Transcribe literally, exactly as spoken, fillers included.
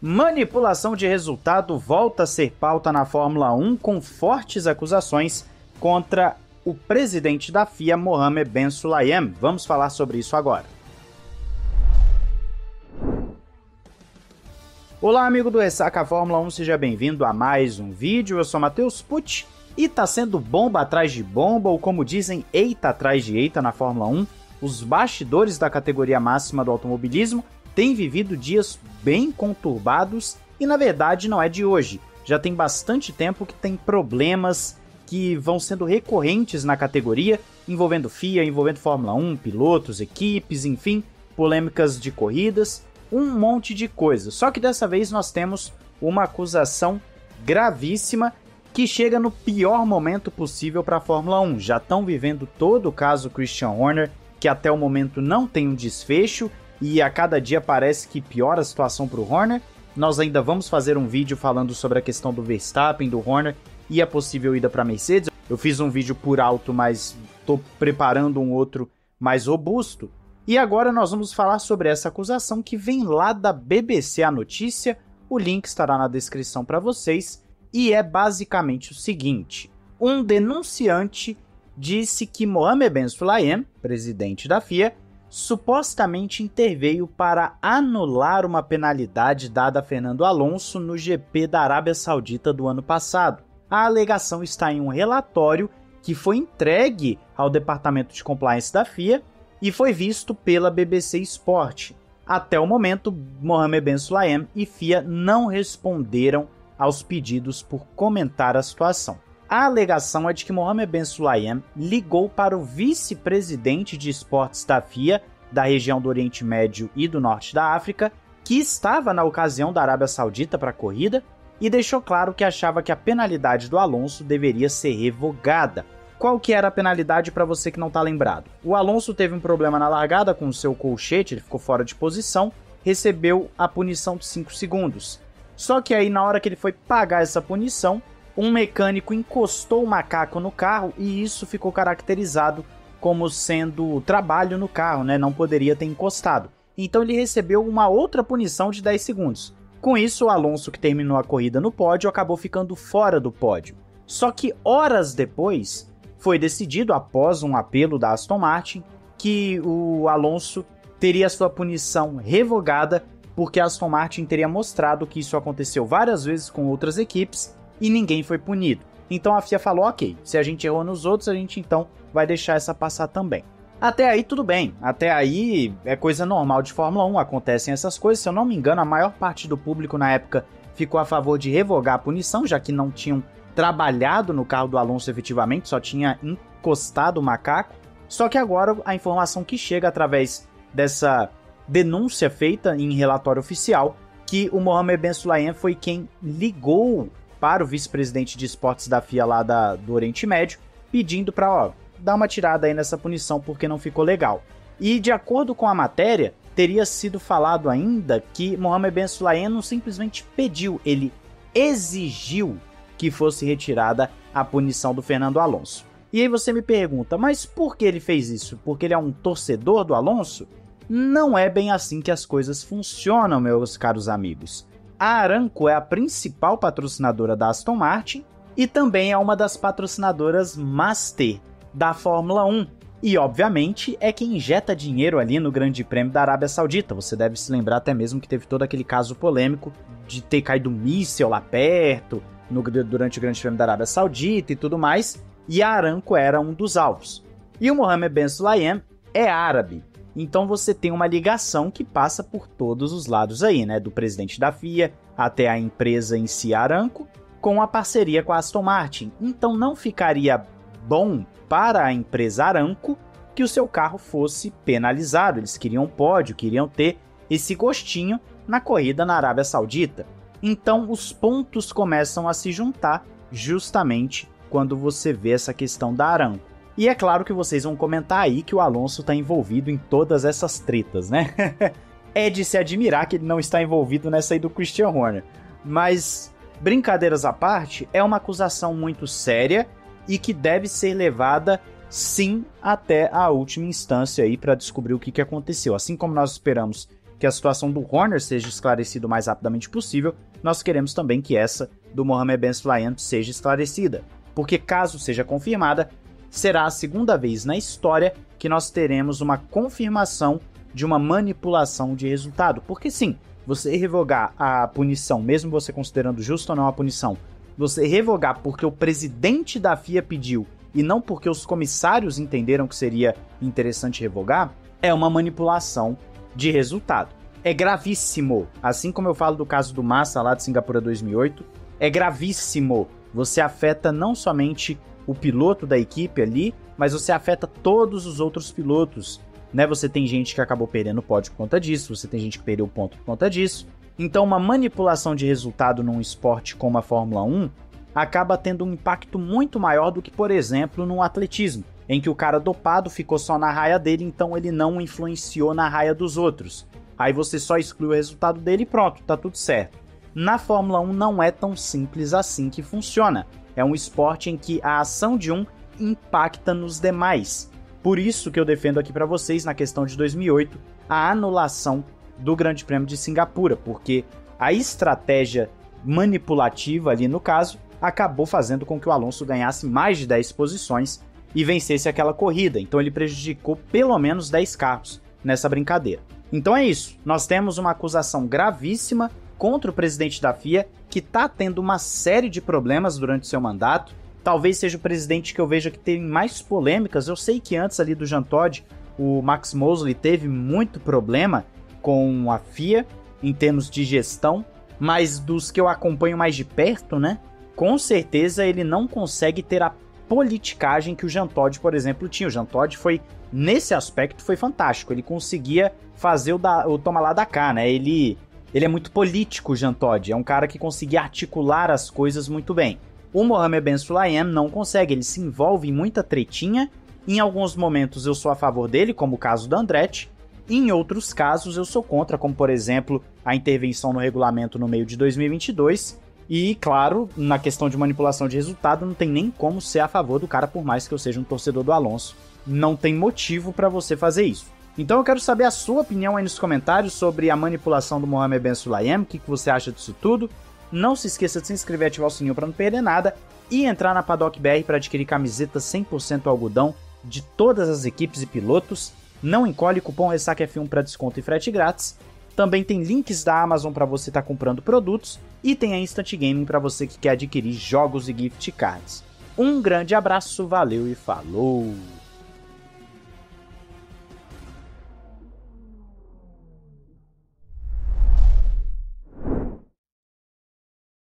Manipulação de resultado volta a ser pauta na Fórmula um com fortes acusações contra o presidente da F I A, Mohammed Ben Sulayem. Vamos falar sobre isso agora. Olá, amigo do Ressaca Fórmula um, seja bem-vindo a mais um vídeo. Eu sou Matheus Pucci e tá sendo bomba atrás de bomba, ou como dizem, eita atrás de eita na Fórmula um. Os bastidores da categoria máxima do automobilismo tem vivido dias bem conturbados e, na verdade, não é de hoje. Já tem bastante tempo que tem problemas que vão sendo recorrentes na categoria, envolvendo F I A, envolvendo Fórmula um, pilotos, equipes, enfim, polêmicas de corridas, um monte de coisa. Só que dessa vez nós temos uma acusação gravíssima que chega no pior momento possível para a Fórmula um. Já estão vivendo todo o caso Christian Horner, que até o momento não tem um desfecho, e a cada dia parece que piora a situação para o Horner. Nós ainda vamos fazer um vídeo falando sobre a questão do Verstappen, do Horner e a possível ida para a Mercedes. Eu fiz um vídeo por alto, mas estou preparando um outro mais robusto. E agora nós vamos falar sobre essa acusação que vem lá da B B C a notícia. O link estará na descrição para vocês. E é basicamente o seguinte: um denunciante disse que Mohammed Ben Sulayem, presidente da F I A, supostamente interveio para anular uma penalidade dada a Fernando Alonso no G P da Arábia Saudita do ano passado. A alegação está em um relatório que foi entregue ao Departamento de Compliance da F I A e foi visto pela B B C Sport. Até o momento, Mohammed Ben Sulayem e F I A não responderam aos pedidos por comentar a situação. A alegação é de que Mohammed Ben Sulayem ligou para o vice-presidente de esportes da F I A, da região do Oriente Médio e do Norte da África, que estava na ocasião da Arábia Saudita para a corrida, e deixou claro que achava que a penalidade do Alonso deveria ser revogada. Qual que era a penalidade, para você que não está lembrado? O Alonso teve um problema na largada com o seu colchete, ele ficou fora de posição, recebeu a punição de cinco segundos. Só que aí, na hora que ele foi pagar essa punição, um mecânico encostou o macaco no carro e isso ficou caracterizado como sendo trabalho no carro, né? Não poderia ter encostado. Então ele recebeu uma outra punição de dez segundos. Com isso, o Alonso, que terminou a corrida no pódio, acabou ficando fora do pódio. Só que horas depois, foi decidido, após um apelo da Aston Martin, que o Alonso teria sua punição revogada, porque a Aston Martin teria mostrado que isso aconteceu várias vezes com outras equipes e ninguém foi punido. Então a F I A falou: ok, se a gente errou nos outros, a gente então vai deixar essa passar também. Até aí tudo bem, até aí é coisa normal de Fórmula um, acontecem essas coisas. Se eu não me engano, a maior parte do público na época ficou a favor de revogar a punição, já que não tinham trabalhado no carro do Alonso efetivamente, só tinha encostado o macaco. Só que agora a informação que chega através dessa denúncia feita em relatório oficial, que o Mohammed Ben Sulayem foi quem ligou para o vice-presidente de esportes da F I A lá da, do Oriente Médio, pedindo para, ó, dar uma tirada aí nessa punição porque não ficou legal. E de acordo com a matéria, teria sido falado ainda que Mohammed Ben Sulayem não simplesmente pediu, ele exigiu que fosse retirada a punição do Fernando Alonso. E aí você me pergunta, mas por que ele fez isso? Porque ele é um torcedor do Alonso? Não é bem assim que as coisas funcionam, meus caros amigos. A Aramco é a principal patrocinadora da Aston Martin e também é uma das patrocinadoras master da Fórmula um. E, obviamente, é quem injeta dinheiro ali no Grande Prêmio da Arábia Saudita. Você deve se lembrar até mesmo que teve todo aquele caso polêmico de ter caído um míssil lá perto no, durante o Grande Prêmio da Arábia Saudita e tudo mais. E a Aramco era um dos alvos. E o Mohammed Ben Sulayem é árabe. Então você tem uma ligação que passa por todos os lados aí, né? Do presidente da F I A até a empresa em si, Aramco, com a parceria com a Aston Martin. Então não ficaria bom para a empresa Aramco que o seu carro fosse penalizado. Eles queriam um pódio, queriam ter esse gostinho na corrida na Arábia Saudita. Então os pontos começam a se juntar justamente quando você vê essa questão da Aramco. E é claro que vocês vão comentar aí que o Alonso está envolvido em todas essas tretas, né? É de se admirar que ele não está envolvido nessa aí do Christian Horner. Mas, brincadeiras à parte, é uma acusação muito séria e que deve ser levada, sim, até a última instância aí para descobrir o que, que aconteceu. Assim como nós esperamos que a situação do Horner seja esclarecida o mais rapidamente possível, nós queremos também que essa do Mohammed Ben Sulayem seja esclarecida, porque caso seja confirmada, será a segunda vez na história que nós teremos uma confirmação de uma manipulação de resultado, porque sim, você revogar a punição, mesmo você considerando justa ou não a punição, você revogar porque o presidente da F I A pediu e não porque os comissários entenderam que seria interessante revogar, é uma manipulação de resultado. É gravíssimo, assim como eu falo do caso do Massa lá de Singapura dois mil e oito, é gravíssimo, você afeta não somente o piloto da equipe ali, mas você afeta todos os outros pilotos, né? Você tem gente que acabou perdendo o pódio por conta disso, você tem gente que perdeu o ponto por conta disso, então uma manipulação de resultado num esporte como a Fórmula um acaba tendo um impacto muito maior do que, por exemplo, no atletismo, em que o cara dopado ficou só na raia dele, então ele não influenciou na raia dos outros. Aí você só exclui o resultado dele e pronto, tá tudo certo. Na Fórmula um não é tão simples assim que funciona. É um esporte em que a ação de um impacta nos demais. Por isso que eu defendo aqui para vocês, na questão de dois mil e oito, a anulação do Grande Prêmio de Singapura, porque a estratégia manipulativa ali no caso acabou fazendo com que o Alonso ganhasse mais de dez posições e vencesse aquela corrida, então ele prejudicou pelo menos dez carros nessa brincadeira. Então é isso, nós temos uma acusação gravíssima contra o presidente da F I A, que está tendo uma série de problemas durante seu mandato, talvez seja o presidente que eu veja que tem mais polêmicas. Eu sei que antes ali do Jean Todt, o Max Mosley teve muito problema com a F I A em termos de gestão, mas dos que eu acompanho mais de perto, né, com certeza ele não consegue ter a politicagem que o Jean Todt, por exemplo, tinha. O Jean Todt foi, nesse aspecto, foi fantástico, ele conseguia fazer o, da, o toma lá da cá, né, ele, ele é muito político, o Jean Todt, é um cara que conseguia articular as coisas muito bem. O Mohammed Ben Sulayem não consegue, ele se envolve em muita tretinha, em alguns momentos eu sou a favor dele, como o caso da Andretti, e em outros casos eu sou contra, como por exemplo, a intervenção no regulamento no meio de dois mil e vinte e dois, e, claro, na questão de manipulação de resultado, não tem nem como ser a favor do cara, por mais que eu seja um torcedor do Alonso. Não tem motivo para você fazer isso. Então eu quero saber a sua opinião aí nos comentários sobre a manipulação do Mohammed Ben Sulayem, o que, que você acha disso tudo. Não se esqueça de se inscrever e ativar o sininho para não perder nada. E entrar na Paddock B R para adquirir camisetas cem por cento algodão de todas as equipes e pilotos. Não encolhe, cupom RessacaF um para desconto e frete grátis. Também tem links da Amazon para você estar tá comprando produtos e tem a Instant Gaming para você que quer adquirir jogos e gift cards. Um grande abraço, valeu e falou!